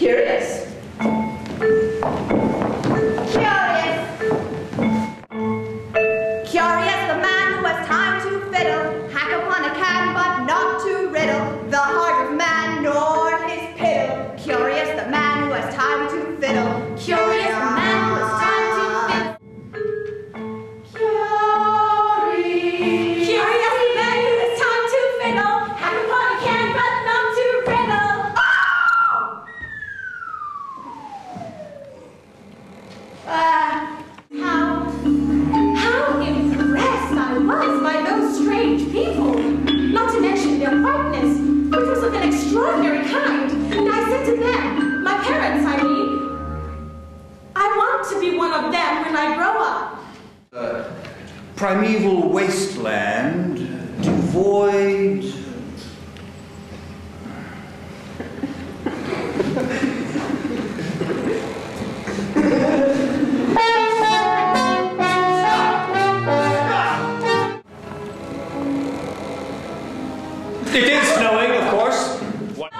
Curious. Curious. Curious, the man who has time to fiddle, hack upon a can but not to riddle the heart of man nor his piddle. Curious, the man who has time to fiddle. Curious, the man who has time to fiddle. Curious. Curious, the man who has time to fiddle, hack upon a can but not to riddle. Oh! How impressed I was by those strange people, not to mention their whiteness, which was of an extraordinary kind. And I said to them, my parents, I mean, I want to be one of them when I grow up. The primeval wasteland, devoid It is snowing, of course. What?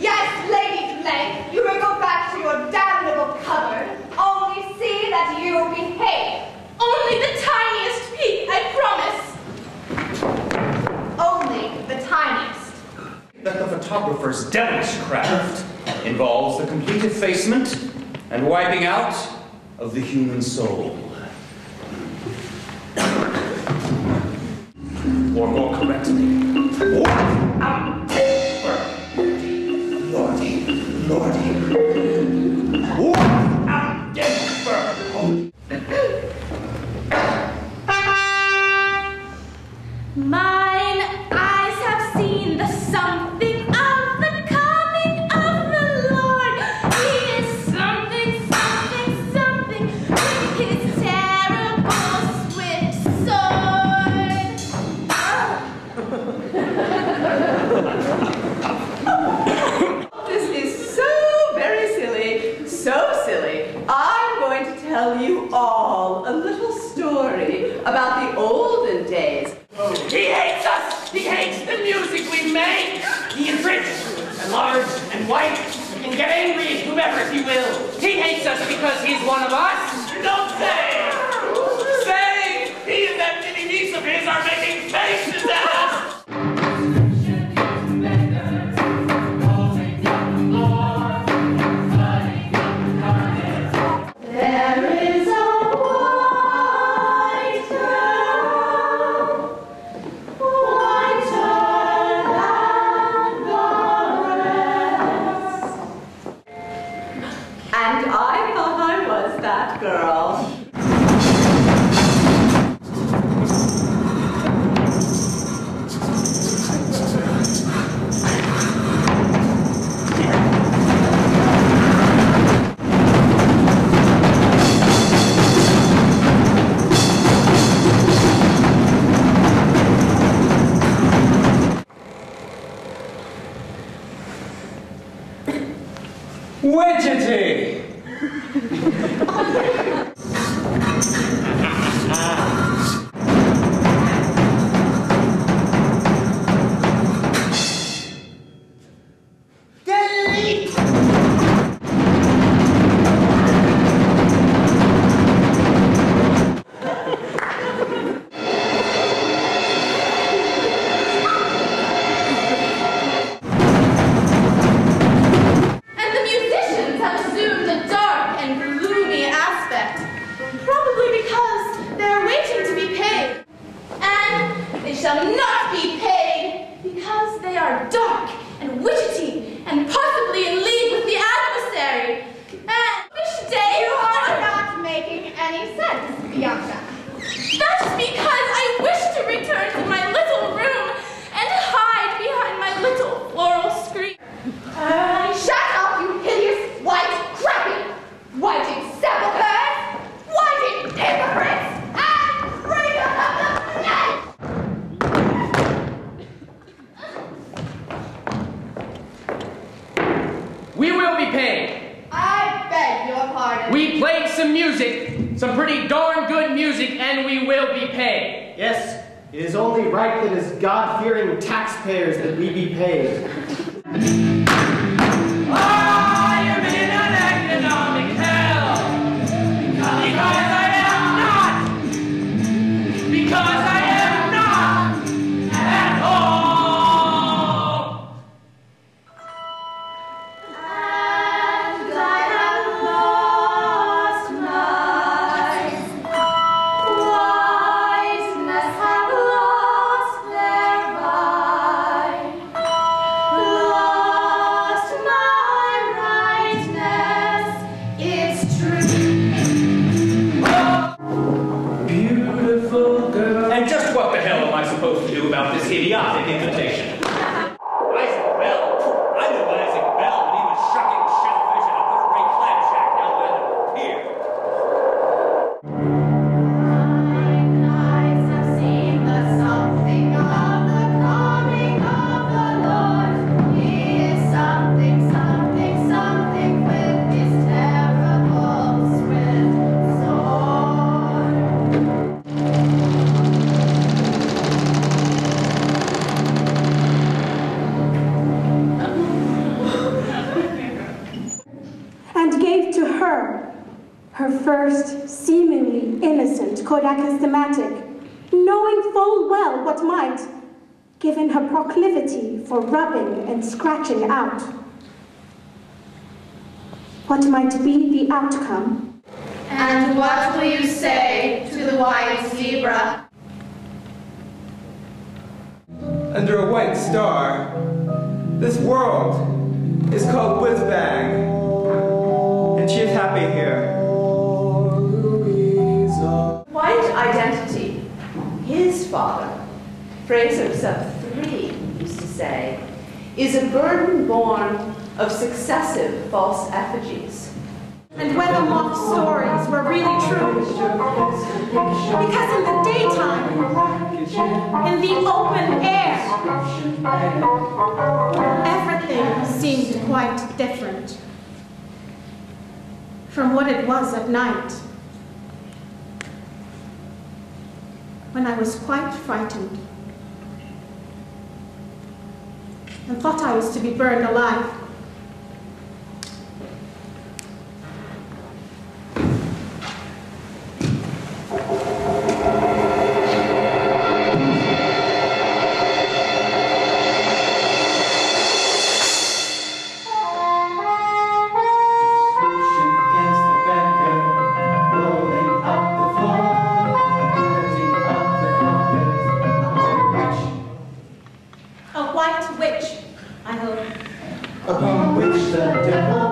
Yes, Lady Blank, you may go back to your damnable cupboard. Only see that you behave. Only the tiniest peep, I promise. Only the tiniest. That the photographer's devilish craft involves the complete effacement and wiping out of the human soul. Or more correctly, what a paper! Lordy, lordy. What a paper! Mine eyes have seen the something of the coming of the Lord. He is something, something, something with his terrible swift sword. This is so very silly, so silly. I'm going to tell you all a little story about the olden days. Oh. He hates us! He hates the music we make! He is rich and large and white and can get angry at whomever he will. He hates us because he's one of us. Don't say! Say! He and that mini niece of his are making faces at us! God-fearing taxpayers that we be paid. Ah! idiotic invitation. Isaac Bell. I knew Isaac Bell when he was shucking shellfish at a third-rate clam shack down by the pier. Thine eyes have seen the something of the coming of the Lord. He is something, something, something with his terrible swift sword. Her first, seemingly innocent Kodak thematic, knowing full well what might, given her proclivity for rubbing and scratching out. What might be the outcome? And what will you say to the white zebra? Under a white star, this world is called Whiz-Bang, and she is happy here. White identity, his father, Fraser III used to say, is a burden born of successive false effigies. And whether mock stories were really true, because in the daytime, in the open air, everything seemed quite different from what it was at night, when I was quite frightened and thought I was to be burned alive. Upon which the devil